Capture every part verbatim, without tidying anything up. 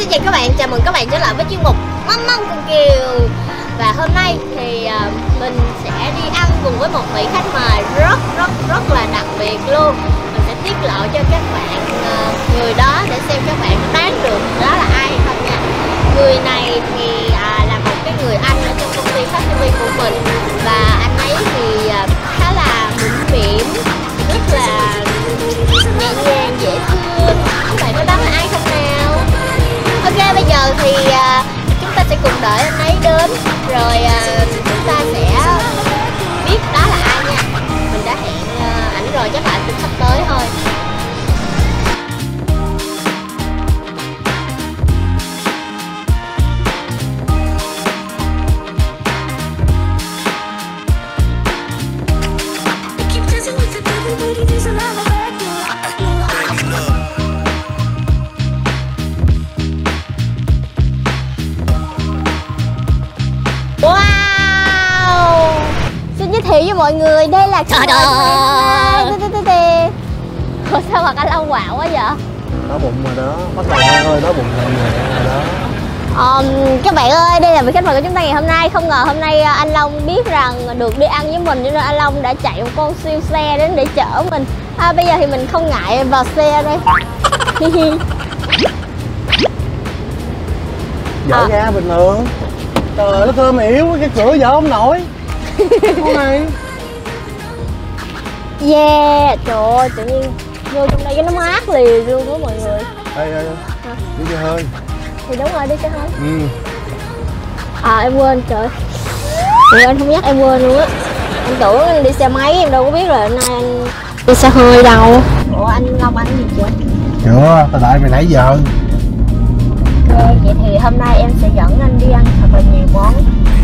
Xin chào các bạn, chào mừng các bạn trở lại với chuyên mục Mâm Mâm Cùng Kiều. Và hôm nay thì mình sẽ đi ăn cùng với một vị khách mời rất rất rất là đặc biệt luôn. Mình sẽ tiết lộ cho các bạn người đó để xem các bạn đoán được đó là ai không nha. Người này thì là một cái người anh ở trong công ty FAPtv của mình. Và anh ấy thì khá là mũm mĩm, rất là nhẹ nhàng, dễ thương. Các bạn có đoán là ai không nè? Ok, bây giờ thì uh, chúng ta sẽ cùng đợi anh ấy đến. Rồi uh, chúng ta sẽ biết đó là ai nha. Mình đã hẹn uh, ảnh rồi, chắc là ảnh cũng sắp tới thôi. Thì với mọi người đây là cái người. Ủa sao mà anh lâu quạo quá vậy? Đói bụng rồi đó, bắt đầu thôi, đói bụng rồi đó. Ờ, các bạn ơi, đây là vị khách mời của chúng ta ngày hôm nay. Không ngờ hôm nay anh Long biết rằng được đi ăn với mình cho nên anh Long đã chạy một con siêu xe đến để chở mình. À, bây giờ thì mình không ngại vào xe đây. Dở ra à. Bình thường. Trời ơi, nó thơm yếu, cái cửa dở không nổi. Này. Yeah, trời ơi, tự nhiên vô trong đây cái nó mát liền luôn đó mọi người. Đây, đây, đi chơi hơi. Thì đúng rồi, đi chơi hơi. Ừ. À, em quên, trời ơi, anh không nhắc em quên luôn á. Anh tưởng anh đi xe máy, em đâu có biết rồi, nay anh đi xe hơi đâu. Ủa, anh Long anh gì chưa? Chưa, tao đợi mày nãy giờ. Ok, vậy thì hôm nay em sẽ dẫn anh đi ăn thật là nhiều món.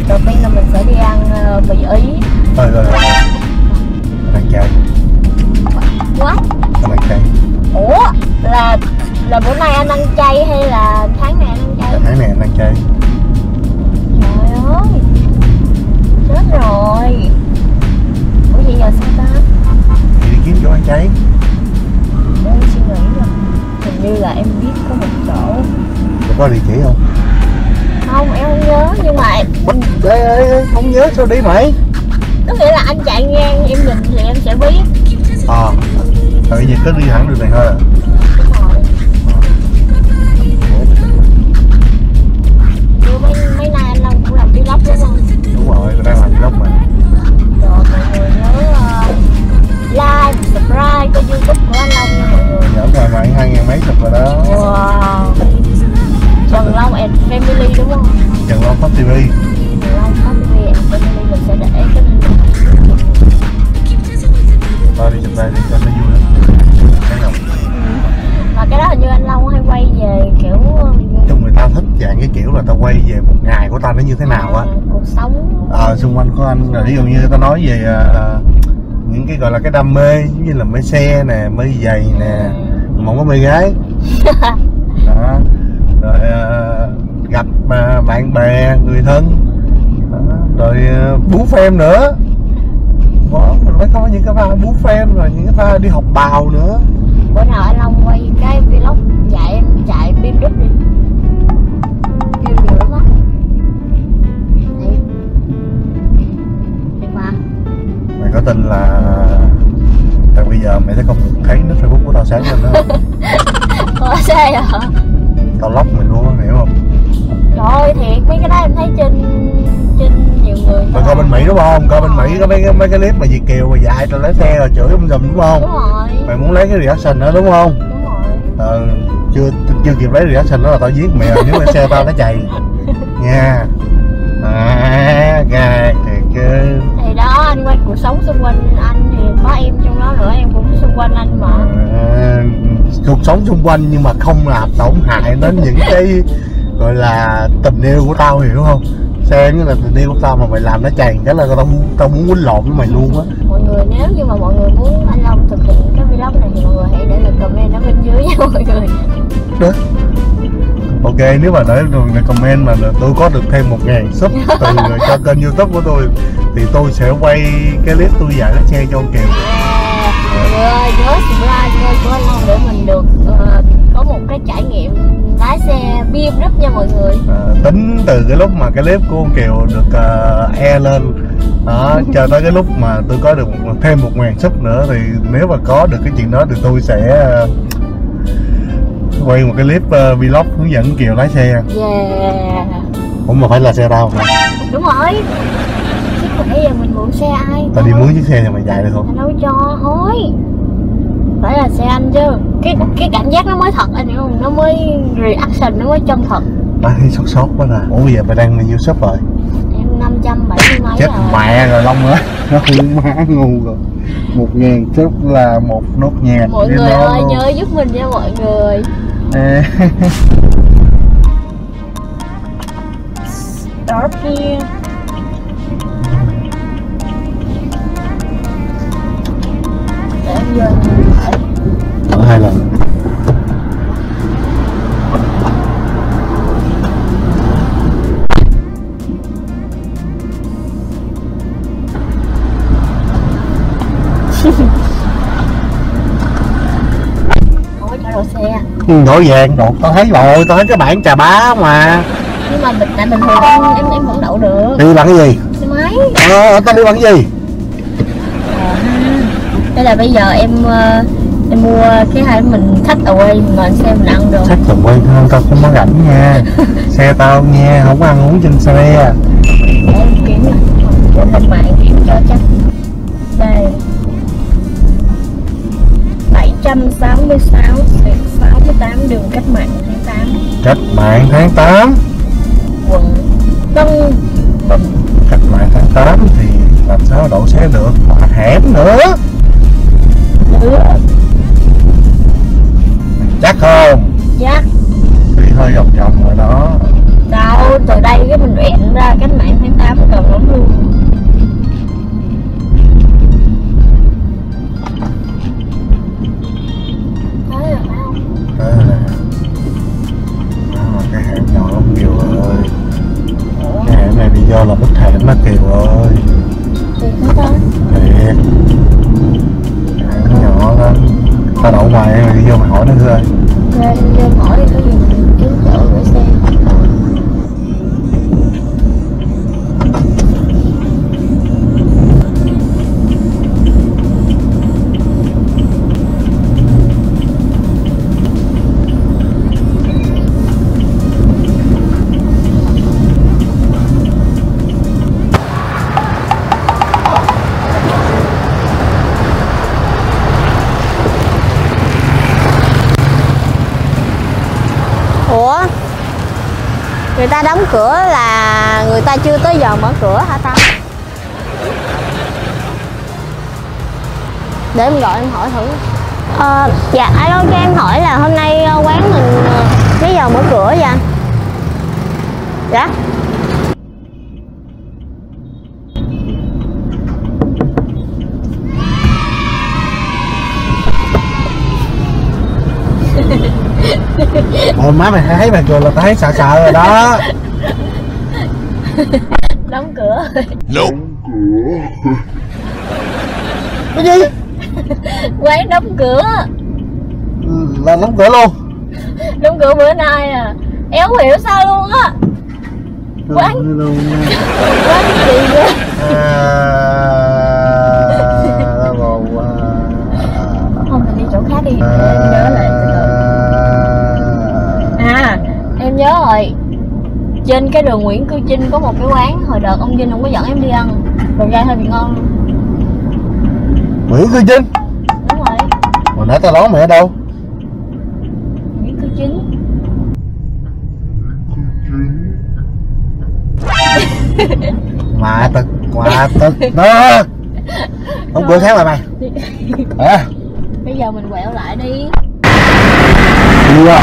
Đầu tiên là mình sẽ đi ăn uh, mì Ý. Rồi rồi rồi. Đang chơi. What? Đang chơi. Ủa? Là là bữa nay anh ăn chay hay là tháng này anh ăn chay? Tháng này anh ăn chay. Trời ơi. Chết rồi. Ủa vậy giờ sao ta? Thì đi kiếm chỗ ăn chay. Em suy nghĩ rồi. Hình như là em biết có một chỗ. Có địa chỉ không? Không, em không nhớ, nhưng mà ê, ê, không nhớ sao đi mày? Có nghĩa là anh chạy ngang, em nhìn thì em sẽ biết. Ờ, tại vì cứ đi thẳng đường này thôi à? Đúng rồi. Ủa, mấy, mấy nay anh Long cũng làm vlog đúng không? Đúng rồi, mình đang làm vlog mà. Rồi, mọi người nhớ uh, like, subscribe cho YouTube của anh Long nha mọi người. Dạ, rồi mày hai ngàn mấy chục rồi đó. Wow. Trần Long FAPtv đúng không? Trần Long FAPtv. Trần Long FAPtv and Family, mình sẽ để cái link. Tao đi chụp đây đi cho nó vui lắm. Thấy không? Mà cái đó hình như anh Long hay quay về kiểu. Chung người ta thích dạng cái kiểu là tao quay về một ngày của tao nó như thế nào á. À, cuộc sống. Ờ à, xung quanh của anh là ví dụ như tao nói về à, những cái gọi là cái đam mê giống như là mê xe nè, mê giày nè, mộng có mê gái. Đó. Rồi uh, gặp uh, bạn bè, người thân. uh, Rồi uh, bú phim nữa. Có, mình phải có những cái pha bú phim, rồi những cái pha đi học bào nữa. Bữa nào anh Long quay cái vlog chạy em chạy bê em vê đi. Nhiều nhiều lắm á. Đẹp mà. Mày có tin là tại bây giờ mày thấy không thấy nước Facebook của tao sáng lên nữa không? Ủa sao vậy? Tao lóc mình luôn, hiểu không? Trời ơi, thiệt, mấy cái đó em thấy trên trên nhiều người. Mày coi bên Mỹ đúng không? Coi bên Mỹ có mấy cái, mấy cái clip mà Việt Kiều mà dạy tao lái xe rồi chửi không dùm đúng không? Đúng rồi. Mày muốn lấy cái reaction nữa đúng không? Đúng rồi. Ờ, chưa, chưa kịp lấy reaction đó là tao giết mày rồi, nếu mà xe tao nó chạy. Nha. À, gà, thiệt chứ. Thì đó, anh quay cuộc sống xung quanh anh thì có em trong đó nữa, em cũng xung quanh anh mà. À, cuộc sống xung quanh nhưng mà không làm tổn hại đến những cái gọi là tình yêu của tao, hiểu không? Xe như là tình yêu của tao mà mày làm nó chàng cái là tao, tao muốn quýnh lộn với mày luôn á. Mọi người nếu như mà mọi người muốn anh Long thực hiện cái vlog này thì mọi người hãy để lại comment ở bên dưới nha mọi người. Được. Ok, nếu mà để comment mà tôi có được thêm một ngàn sub từ cho kênh YouTube của tôi thì tôi sẽ quay cái clip tôi dạy lái xe cho ông Kiều. Mọi người ơi, nhớ subscribe kênh của anh Long để mình được uh, có một cái trải nghiệm lái xe bê em vê nha mọi người. À, tính từ cái lúc mà cái clip của ông Kiều được uh, e lên đó, cho tới cái lúc mà tôi có được thêm một ngàn sub nữa, thì nếu mà có được cái chuyện đó thì tôi sẽ uh, quay một cái clip uh, vlog hướng dẫn Kiều lái xe. Yeah. Ủa mà phải là xe tao hả? Đúng rồi. Chứ còn bây giờ mình mượn xe ai? Tao đi mướn chiếc xe nhà mày chạy được không? Đâu cho hối. Phải là xe anh chứ. Cái cái cảm giác nó mới thật anh hiểu không? Nó mới reaction, nó mới chân thật. Mày thấy sốt sốt quá nè. Ủa giờ mày đang bao nhiêu sub rồi? Em năm trăm bảy mươi mấy. Chết rồi. Mẹ rồi Long nữa. Nó cũng má ngu rồi. Một ngàn sub là một nốt nhạc. Mọi người ơi luôn. Nhớ giúp mình nha mọi người. Stop kia. Để em dừng ở hai lần. Đổi vàng đột, tao thấy rồi, tao thấy cái bảng trà bá mà. Nhưng mà mình tại bình thường em em vẫn đậu được. Đi bằng cái gì? Xe máy. Ờ, tao đi bằng cái gì? À, thế là bây giờ em em mua cái hai mình thách away mà xe mình ăn được. Thách away thôi, tao không có rảnh nha. Xe tao nha, không có ăn uống trên xe. Để em kiếm nè, để thằng bạn kiếm cho chắc. Đây. bảy trăm sáu mươi sáu, sáu mươi tám đường Cách Mạng tháng tám. Cách Mạng tháng tám. Quận Tân Bình. Cách Mạng tháng tám thì làm sao đậu xe được, mà hẻm nữa. Được. Chắc không? Chắc. Đi hơi vòng vòng rồi đó. Đâu, từ đây cái mình rẽ ra Cách Mạng tháng tám gần lắm luôn. Do là bất thản đó Kiều ơi. Thiệt hả ta? Thiệt. Nó nhỏ lắm. Tao đậu ngoài mày đi vô mày hỏi nó thôi. Ra đi vô hỏi đi có gì mình kiếm chỗ gửi xe. Người ta đóng cửa là người ta chưa tới giờ mở cửa hả ta? Để em gọi em hỏi thử. Ờ, dạ alo cho em hỏi là hôm nay quán mình mấy giờ mở cửa vậy anh? Dạ. Ôi má mày thấy mày cười là tao thấy sợ sợ rồi đó. Đóng cửa. Đóng cửa. Cái gì? Quán đóng cửa. Là đóng cửa luôn. Đóng cửa bữa nay à. Em không hiểu sao luôn á. Quán luôn. Quán gì vậy? À, còn, à... Không mình đi chỗ khác đi. À... Nhớ lại. Em nhớ rồi, trên cái đường Nguyễn Cư Trinh có một cái quán hồi đợt ông Vinh không có dẫn em đi ăn đồ gai hơi bị ngon luôn. Nguyễn Cư Trinh? Đúng rồi. Hồi nãy tao nói mày ở đâu? Nguyễn Cư Trinh. Mà tật, mà tật đó. Không cửa sáng rồi mày. À. Bây giờ mình quẹo lại đi. Đi à.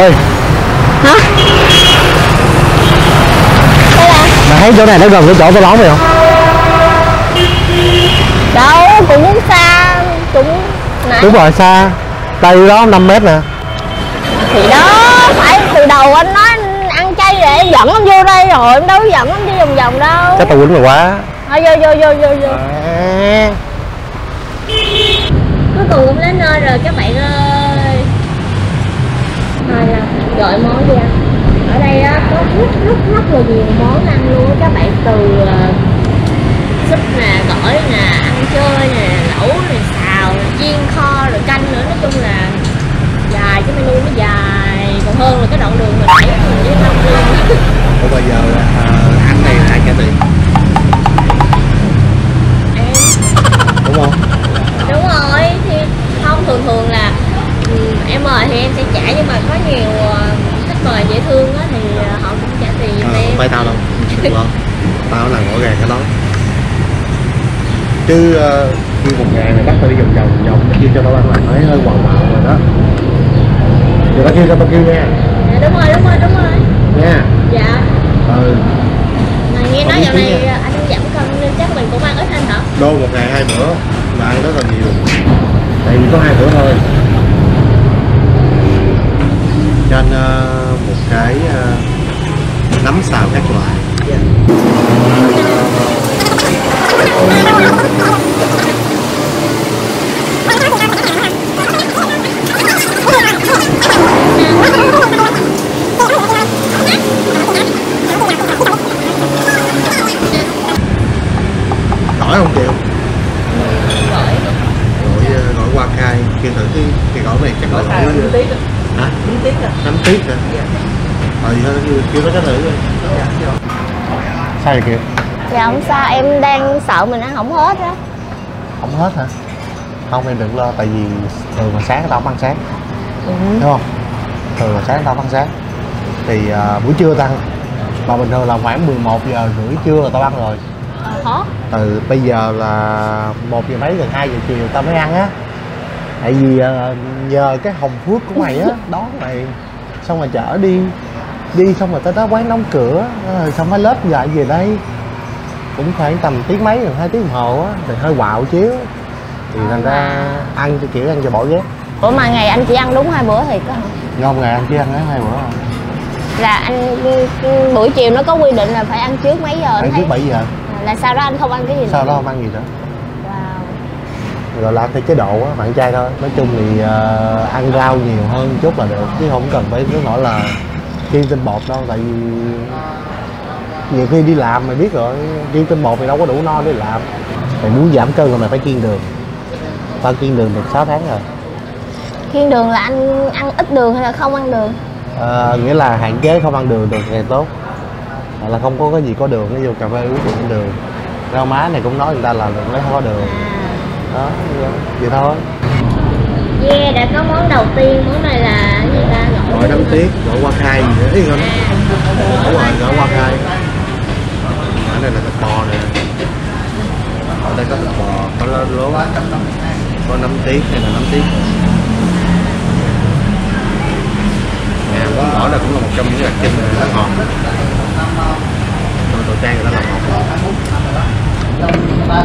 Ê. Hả? Mày thấy chỗ này nó gần cái chỗ tao lóng mày không? Đâu, cũng xa, cũng... Nãy. Đúng rồi, xa. Tây đó năm mét nè. Thì đó, phải từ đầu anh nói anh ăn chay để dẫn anh vô đây rồi, em đâu có dẫn anh đi vòng vòng đâu. Chắc tao quýnh mày quá. Thôi vô vô vô vô vô. À. Cuối cùng cũng đến nơi rồi các bạn ơi. Thôi là gọi món đi ăn. Ở đây á, có rất rất rất là nhiều món ăn luôn các bạn, từ uh, súp nè, gỏi nè, ăn chơi nè, lẩu nè, xào nè, chiên kho rồi canh nữa, nói chung là dài, cái menu nó dài còn hơn là cái đoạn đường mình đẩy mình đi năm luôn. Ủa bây giờ uh, ăn này là ai trả tiền? Đúng không? Đúng rồi, thì không thường thường là um, em mời thì em sẽ trả, nhưng mà có nhiều khách uh, mời dễ thương á thì uh, họ cũng trả tiền cho à, em. Không phải tao đâu, đúng không? Tao làm rõ ràng cái đó. Chứ uh, đi một ngày này bắt tao đi vòng vòng vòng kêu cho tao ăn lại thấy hơi hoang mạo rồi đó. Giờ tao kêu cho tao kêu nha. Dạ, đúng rồi đúng rồi đúng rồi. Nha. Yeah. Dạ. Ừ. Mà nghe nói dạo này nha. Anh giảm cân nên chắc mình cũng ăn ít anh hả? Đô một ngày hai bữa mà ăn rất là nhiều. Tại vì có hai bữa thôi. Cho anh uh, một cái uh, nấm xào các loại. Yeah. Gỏi không chịu? Gỏi gỏi hoa cay, kia thử cái cái gỏi này chắc là gỏi tiết rồi. Hả? Tiết rồi. Tiết rồi. Ờ thì thôi kêu nó cái thử đi. Sao vậy kìa? Dạ không sao, em đang sợ mình ăn không hết á. Không hết hả? Không em đừng lo, tại vì thường mà sáng tao không ăn sáng. Ừ. Đúng không? Thường là sáng tao không ăn sáng. Thì uh, buổi trưa tao ăn. Mà bình thường là khoảng mười một giờ rưỡi trưa là tao ăn rồi. Hả? Từ bây giờ là một giờ mấy, gần hai giờ chiều tao mới ăn á. Tại vì uh, nhờ cái hồng phước của mày á, đón mày xong rồi chở đi. Đi xong rồi tới đó quán đóng cửa, rồi xong mới lết dạy về đây cũng khoảng tầm tiếng mấy rồi, hai tiếng đồng hồ á, thì hơi quạo chiếu thì thành ra à. Ăn cái kiểu ăn cho bỏ ghét. Ủa mà ngày anh chỉ ăn đúng hai bữa thiệt á hả? Không, ngày anh chỉ ăn hai bữa không? Là anh buổi chiều nó có quy định là phải ăn trước mấy giờ? Ăn trước bảy giờ. Là sau đó anh không ăn cái gì nữa? Sau đó không ăn gì nữa. Wow. Rồi là theo chế độ á, bạn trai thôi. Nói chung thì uh, ăn rau nhiều hơn chút là được, chứ không cần phải nói nổi là kiêng tinh bột đâu, tại vì nhiều khi đi làm mày biết rồi, kiêng tinh bột thì đâu có đủ no để làm. Mày muốn giảm cân rồi mày phải kiêng đường. Tao kiêng đường được sáu tháng rồi. Kiêng đường là anh ăn ít đường hay là không ăn đường? À, nghĩa là hạn chế không ăn đường được ngày tốt. Hoặc là không có cái gì có đường, ví dụ cà phê uống cũng đường. Rau má này cũng nói người ta là đừng lấy không có đường. Đó, vậy thôi. Yeah, đã có món đầu tiên, món này là gì ta? Gọi đắng tiết, gọi qua khai gì nữa. Đúng rồi, gọi qua khai. Ở đây là thịt bò nè. Ở đây có thịt bò, có lúa, có nấm tiết, đây là nấm tiết. Nè, món gỏi này cũng là một trong những đặc trưng của nó ngọt. Rồi đồ trang người ta làm ngọt. To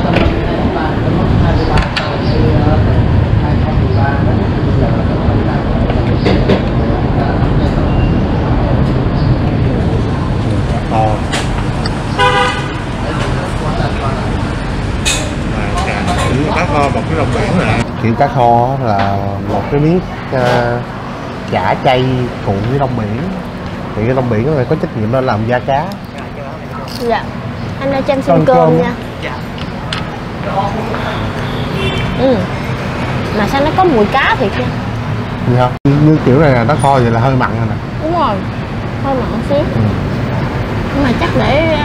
cá kho, một cái đồng bản này. Kiểu cá kho là một cái miếng uh, chả chay cùng với rong biển. Thì cái rong biển nó có trách nhiệm nó làm da cá. Dạ. Anh ơi cho em xin cơm, cơm nha. Dạ. Ừ. Mà sao nó có mùi cá thiệt nha. Dạ không? Như kiểu này là nó kho vậy là hơi mặn rồi nè. Đúng rồi. Hơi mặn xíu. Ừ. Nhưng mà chắc để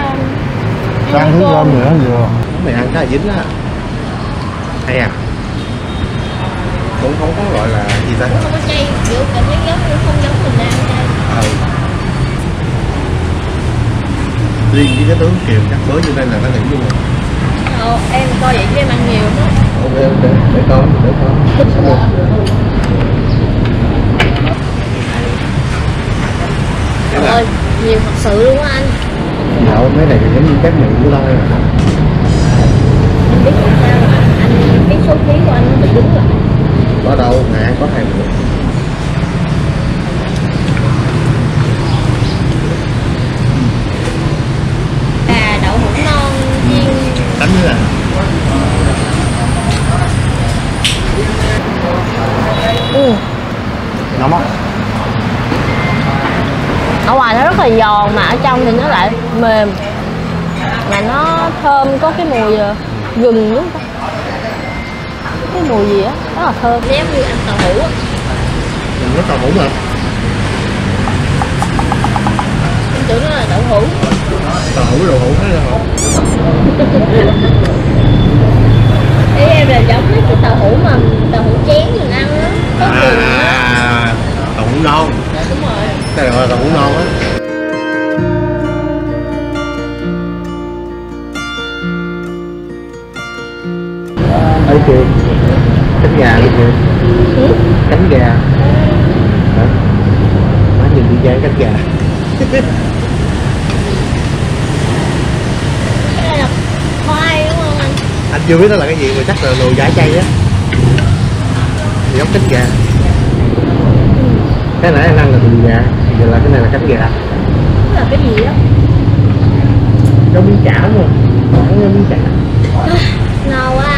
uh, ăn hướng cơm nữa vừa. Mày ăn khá là dính á. Hay à. Cũng không có gọi là gì ta. Không có chay, kiểu cảm giác giống như không giống mình ăn chay. Ừ. Riêng với cái tướng Kiều chắc bới vô đây là nó đỉnh luôn. Ờ, em coi vậy chứ em ăn nhiều đó. Ok ok, để coi, để coi. Trời ơi, nhiều thật sự luôn á anh. Dạo mấy này giống như các miệng của tao. Anh biết làm sao mà anh biết số khí của anh nó bị đúng rồi. Có đâu, ngày ăn có hai bữa. Đậu hũ non chiên ngoài nó rất là giòn mà ở trong thì nó lại mềm, mà nó thơm, có cái mùi gừng đúng không? Cái mùi gì á, rất là thơm, giống như ăn tàu hũ á. Nó tàu hũ hả? Em tưởng nó là đậu hũ. Tàu hũ, đậu hũ hay là hũ? Ý em là giống cái tàu hũ mà tàu hũ chén mình ăn á, có gừng á. Tàu hũ non. Dạ đúng rồi. Cái này gọi là tàu hũ non á. Ấy kìa, cánh gà luôn kìa. Ừ. Cánh gà. Hả? Má nhìn đi dán cánh gà. Cái này là khoai đúng không anh? Anh chưa biết nó là cái gì mà chắc là đồ giả chay á. Giống cánh gà. Cái nãy anh ăn là thịt gà, giờ là cái này là cánh gà. Đó là cái gì á? Giống miếng chả đúng không? Giống miếng chả. Ngon quá à.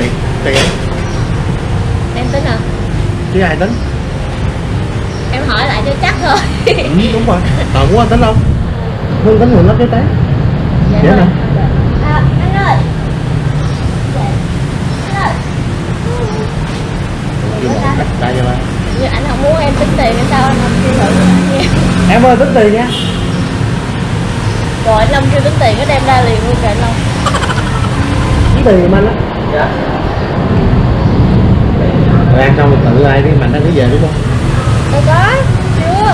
Tiền, tiền em tính hả? Chứ ai tính? Em hỏi lại cho chắc thôi. Ừ, đúng rồi, tao muốn anh tính không? Muốn tính mình nó cái tán. Dạ vậy hả? À, anh ơi. Anh ơi. Như anh không muốn em tính tiền, sao anh không kêu thử nha. Em ơi tính tiền nha. Rồi anh Long kêu tính tiền, nó đem ra liền luôn kìa anh Long. Tính tiền mà anh á. Dạ. Rồi ăn xong mình tự ai đi, Mạnh đang đi về đúng không? Đâu có, chưa.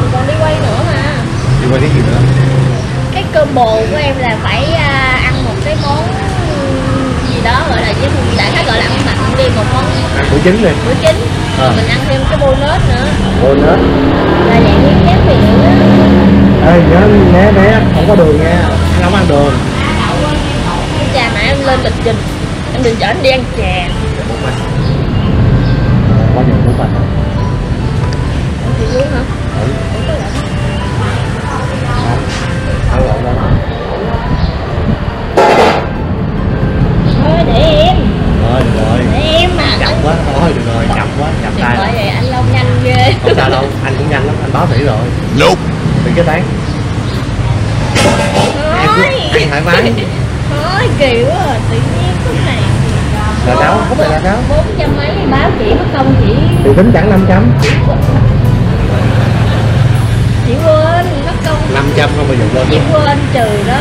Mình còn đi quay nữa mà. Đi quay cái gì nữa? Cái combo của em là phải ăn một cái món gì đó gọi là với đại khái gọi là ăn mặn đi, một món ăn bữa chính đi. Bữa chính. Rồi à. Mình ăn thêm cái bonus nữa. Bonus. Là dạng miếng nếp thì nữa. Ê nhớ né né không có đường nha, anh không ăn đường. Chà mà em lên lịch trình. Em định chở anh đi ăn chè. Quá nhiều bún bạch. Chị bún hả? Ừ. Ăn lộn ra. Thôi để em. Rồi được rồi. Để em mà. Chậm quá. Thôi được rồi, chậm quá, chậm tay. Rồi vậy anh Long nhanh ghê. Không sao đâu, anh cũng nhanh lắm, anh báo tỷ rồi. Nope. Thì cái tán. Thôi. Anh thoải mái. Nói kỳ quá à, tự nhiên cái này là sáu, không phải là sáu bốn trăm mấy báo chị mất công chị thì tính chẳng năm trăm. Chị quên mất công năm trăm không bao giờ quên. Chị quên trừ đó.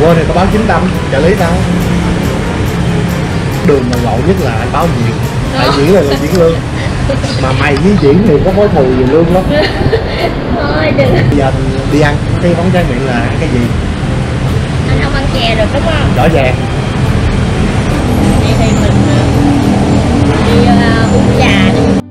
Quên thì tao báo chín trăm, trợ lý tao đường mà lộn nhất là anh báo nhiều. Tại diễn là diễn lương mà mày với diễn thì có mối thù gì lương lắm. Thôi đừng. Bây giờ đi ăn cái món tráng miệng là cái gì? Anh không ăn chè được đúng không? Rõ ràng. Vậy thì mình đi uh, uống trà đi.